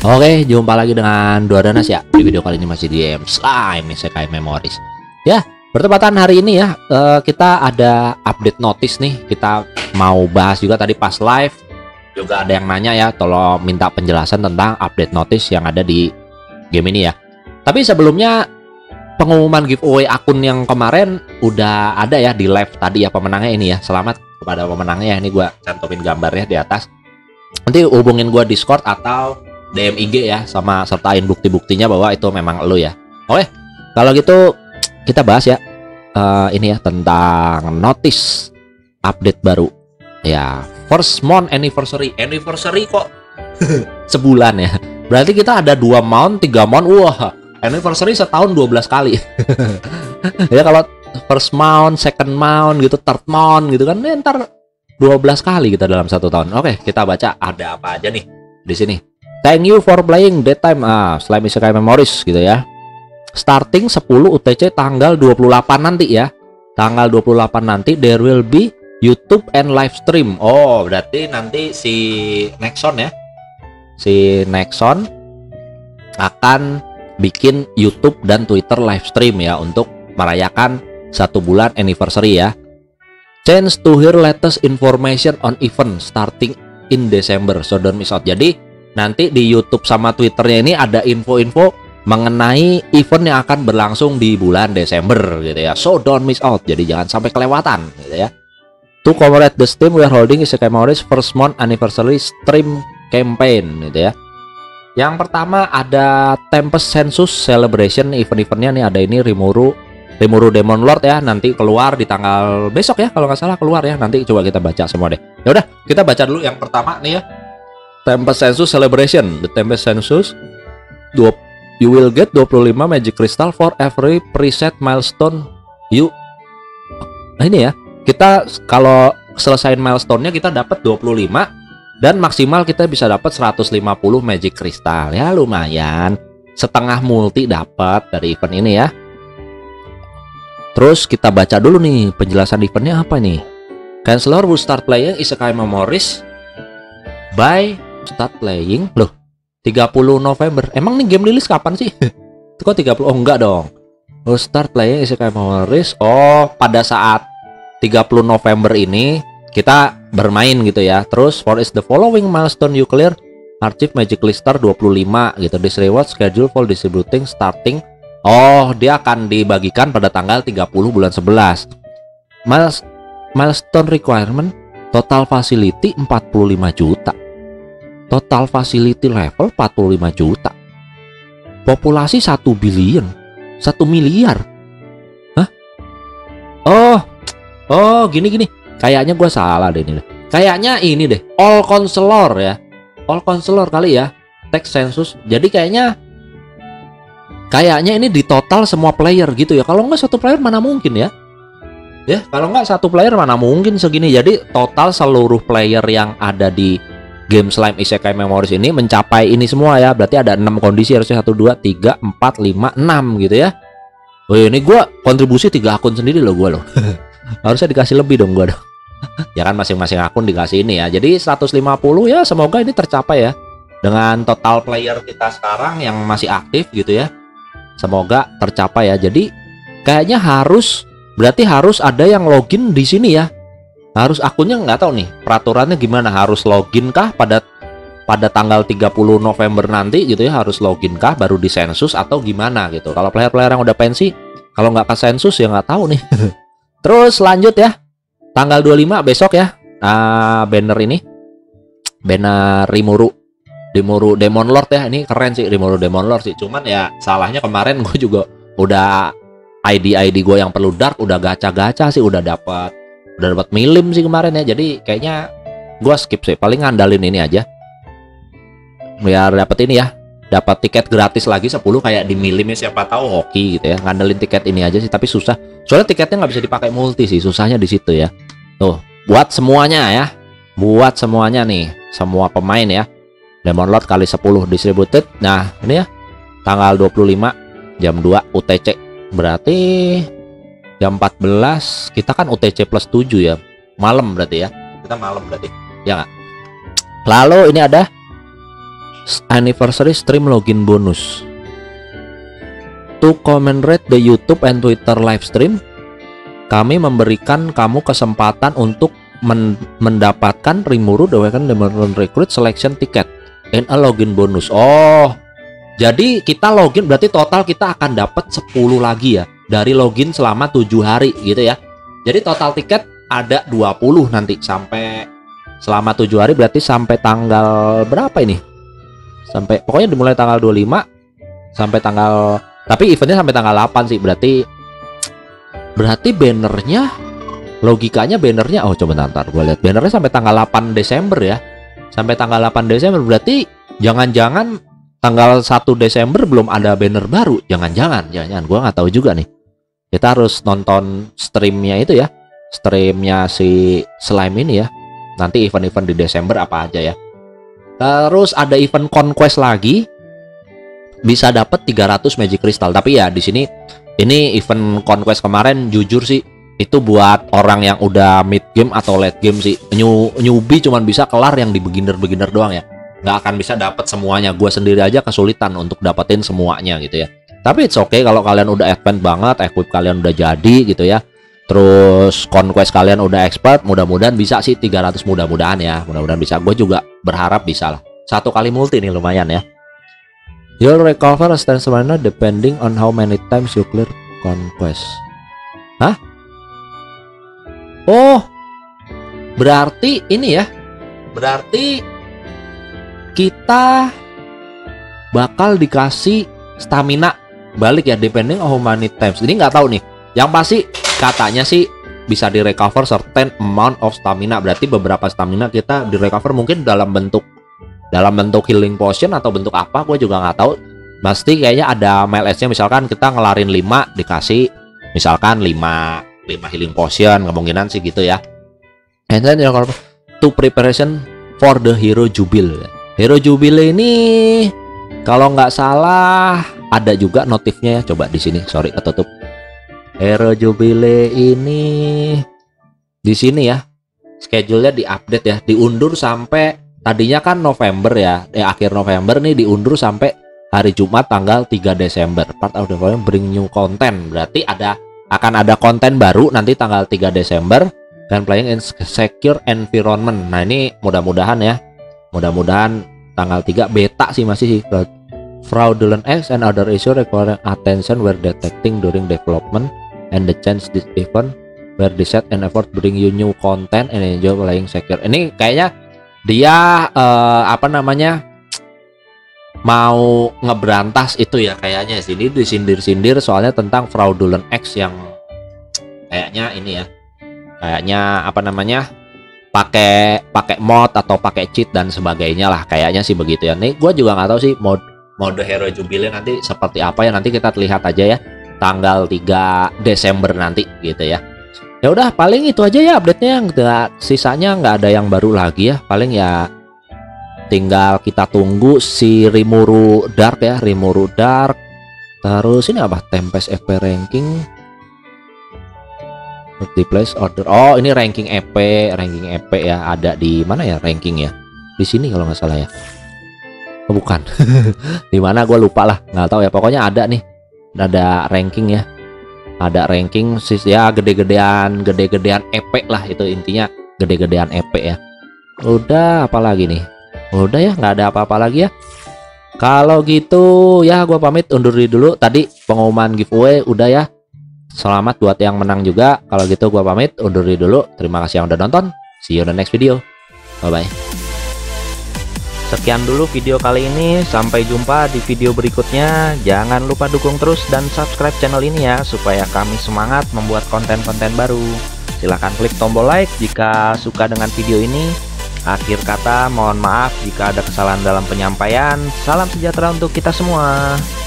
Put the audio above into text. Oke, jumpa lagi dengan Duadanas ya. Di video kali ini masih di game Slime Isekai Memories. Ya, bertepatan hari ini ya, kita ada update notice nih. Kita mau bahas juga tadi pas live. Juga ada yang nanya ya, tolong minta penjelasan tentang update notice yang ada di game ini ya. Tapi sebelumnya, pengumuman giveaway akun yang kemarin udah ada ya di live tadi ya, pemenangnya ini ya. Selamat kepada pemenangnya. Ini gua cantumin gambarnya di atas. Nanti hubungin gua Discord atau DM IG ya, sama sertain bukti-buktinya bahwa itu memang lo ya. Oke, kalau gitu kita bahas ya ini ya tentang notice update baru ya, first month anniversary kok sebulan ya. Berarti kita ada 2 month, 3 month, wah anniversary setahun 12 kali. Ya kalau first month, second month gitu, third month gitu kan, ntar 12 kali kita dalam satu tahun. Oke, kita baca ada apa aja nih di sini. Thank you for playing that time, Slime Isekai Memories gitu ya. Starting 10 UTC tanggal 28 nanti ya. Tanggal 28 nanti there will be YouTube and live stream. Oh, berarti nanti si Nexon ya. Si Nexon akan bikin YouTube dan Twitter live stream ya untuk merayakan 1 bulan anniversary ya. Chance to hear latest information on event starting in December. So don't miss out. Jadi nanti di YouTube sama Twitternya ini ada info-info mengenai event yang akan berlangsung di bulan Desember gitu ya. So don't miss out. Jadi jangan sampai kelewatan gitu ya. To commemorate the stream we are holding Isekai Memories first month anniversary stream campaign gitu ya. Yang pertama ada Tempest Census celebration event-eventnya nih, ada ini Rimuru Demon Lord ya, nanti keluar di tanggal besok ya kalau nggak salah keluar ya. Nanti coba kita baca semua deh. Ya udah, kita baca dulu yang pertama nih ya. Tempest Census Celebration. The Tempest Census, you will get 25 magic crystal for every preset milestone you. Nah ini ya, kita kalau selesain milestone-nya kita dapat 25 dan maksimal kita bisa dapat 150 magic crystal. Ya lumayan, setengah multi dapat dari event ini ya. Terus kita baca dulu nih penjelasan eventnya apa nih. Counselor will start playing Isekai Memories by start playing, loh 30 November. Emang nih game rilis kapan sih? Kok 30? Oh enggak dong, we'll start playing Isekai Memories. Oh, pada saat 30 November ini kita bermain gitu ya. Terus for is the following milestone you clear archive magic lister 25 gitu. This reward schedule for distributing starting. Oh, dia akan dibagikan pada tanggal 30 bulan 11. Milestone requirement total facility 45 juta, total facility level 45 juta, populasi 1 miliar. Hah? Oh gini kayaknya gue salah deh ini. Kayaknya ini deh all counselor kali ya, text census. Jadi kayaknya ini di total semua player gitu ya. Kalau nggak satu player mana mungkin ya. Ya, kalau nggak satu player mana mungkin segini. Jadi total seluruh player yang ada di game Slime Isekai Memories ini mencapai ini semua ya. Berarti ada 6 kondisi harusnya, 1, 2, 3, 4, 5, 6 gitu ya. Wih, ini gue kontribusi 3 akun sendiri loh gue loh. Harusnya dikasih lebih dong gue dong. Ya kan masing-masing akun dikasih ini ya. Jadi 150 ya, semoga ini tercapai ya. Dengan total player kita sekarang yang masih aktif gitu ya. Semoga tercapai ya. Jadi kayaknya berarti harus ada yang login di sini ya. Harus akunnya, nggak tahu nih peraturannya gimana, harus login kah pada tanggal 30 November nanti gitu ya, harus login kah baru disensus atau gimana gitu. Kalau player-player yang udah pensi, kalau nggak ke sensus ya nggak tahu nih. Terus lanjut ya, tanggal 25 besok ya, banner Rimuru Demon Lord ya. Ini keren sih Rimuru Demon Lord sih, cuman ya salahnya kemarin gue juga udah ID gue yang perlu dark udah gacha-gacha sih, udah dapat milim sih kemarin ya. Jadi kayaknya gue skip sih, paling ngandalin ini aja biar dapat ini ya, dapat tiket gratis lagi 10 kayak di milimnya, siapa tahu hoki gitu ya. Ngandalin tiket ini aja sih, tapi susah soalnya tiketnya nggak bisa dipakai multi sih, susahnya di situ ya. Tuh buat semuanya nih, semua pemain ya, Demon Lord kali 10 distributed. Nah ini ya tanggal 25 jam 2 UTC. Berarti jam 14 kita kan UTC plus 7 ya, malam berarti ya, kita malam berarti ya nggak. Lalu ini ada anniversary stream login bonus. To comment rate the YouTube and Twitter live stream, kami memberikan kamu kesempatan untuk mendapatkan Rimuru The Awakening Demon Lord Recruit Selection Ticket and a login bonus. Oh, jadi kita login berarti total kita akan dapat 10 lagi ya, dari login selama 7 hari gitu ya. Jadi total tiket ada 20 nanti sampai selama 7 hari, berarti sampai tanggal berapa ini? Sampai pokoknya dimulai tanggal 25 sampai tanggal, tapi eventnya sampai tanggal 8 sih, berarti bannernya, logikanya bannernya, oh coba ntar gue lihat bannernya sampai tanggal 8 Desember ya, sampai tanggal 8 Desember, berarti jangan-jangan tanggal 1 Desember belum ada banner baru, jangan-jangan gue nggak tahu juga nih. Kita harus nonton streamnya itu ya, streamnya si Slime ini ya, nanti event-event di Desember apa aja ya. Terus ada event conquest lagi, bisa dapat 300 magic crystal, tapi ya di sini ini event conquest kemarin jujur sih, itu buat orang yang udah mid game atau late game sih. Newbie cuman bisa kelar yang di beginner doang ya, nggak akan bisa dapat semuanya. Gue sendiri aja kesulitan untuk dapetin semuanya gitu ya, tapi it's okay kalau kalian udah advance banget, equip kalian udah jadi gitu ya, terus conquest kalian udah expert, mudah-mudahan bisa sih 300, mudah-mudahan ya, mudah-mudahan bisa. Gue juga berharap bisa lah, 1 kali multi nih lumayan ya. You'll recover a stance mana depending on how many times you clear conquest. Hah? Oh, berarti ini ya, berarti kita bakal dikasih stamina balik ya, depending on how many times. Ini nggak tahu nih, yang pasti katanya sih bisa direcover certain amount of stamina. Berarti beberapa stamina kita direcover mungkin dalam bentuk healing potion atau bentuk apa, gue juga nggak tahu. Pasti kayaknya ada MLS-nya, misalkan kita ngelarin 5 dikasih misalkan 5 healing potion, kemungkinan sih gitu ya. And then to preparation for the Hero Jubilee. Hero Jubilee ini kalau nggak salah ada juga notifnya ya, coba di sini, sorry ketutup. Hero Jubilee ini di sini ya, schedule-nya diupdate ya, diundur sampai tadinya kan November ya, akhir November nih diundur sampai hari Jumat tanggal 3 Desember. Part of the volume bring new content, berarti akan ada konten baru nanti tanggal 3 Desember dan playing in secure environment. Nah ini mudah-mudahan ya, mudah-mudahan tanggal 3 beta sih masih sih. Fraudulent acts and other issue requiring attention were detecting during development and the chance this event were set and effort bring you new content and enjoy playing secure. Ini kayaknya dia mau ngeberantas itu ya kayaknya, sini disindir-sindir soalnya tentang fraudulent acts yang kayaknya ini ya, kayaknya pakai mod atau pakai cheat dan sebagainya lah, kayaknya sih begitu ya. Nih gue juga nggak tahu sih mode Hero Jubilee nanti seperti apa ya, nanti kita lihat aja ya tanggal 3 Desember nanti gitu ya. Ya udah paling itu aja ya update-nya, sisanya nggak ada yang baru lagi ya, paling ya tinggal kita tunggu si Rimuru Dark ya, Rimuru Dark. Terus ini apa? Tempest EP ranking. Multiplace order. Oh, ini ranking EP ya. Ada di mana ya ranking ya? Di sini kalau nggak salah ya. Oh, bukan. Di mana gue lupa lah, nggak tahu ya. Pokoknya ada nih. Ada ranking ya. Ada ranking sis ya, gede-gedean EP lah, itu intinya gede-gedean EP ya. Udah apalagi nih? Udah ya, nggak ada apa-apa lagi ya. Kalau gitu ya gue pamit undur diri dulu. Tadi pengumuman giveaway udah ya. Selamat buat yang menang juga. Kalau gitu gue pamit undur diri dulu. Terima kasih yang udah nonton. See you in the next video. Bye-bye. Sekian dulu video kali ini. Sampai jumpa di video berikutnya. Jangan lupa dukung terus dan subscribe channel ini ya, supaya kami semangat membuat konten-konten baru. Silahkan klik tombol like jika suka dengan video ini. Akhir kata, mohon maaf jika ada kesalahan dalam penyampaian. Salam sejahtera untuk kita semua.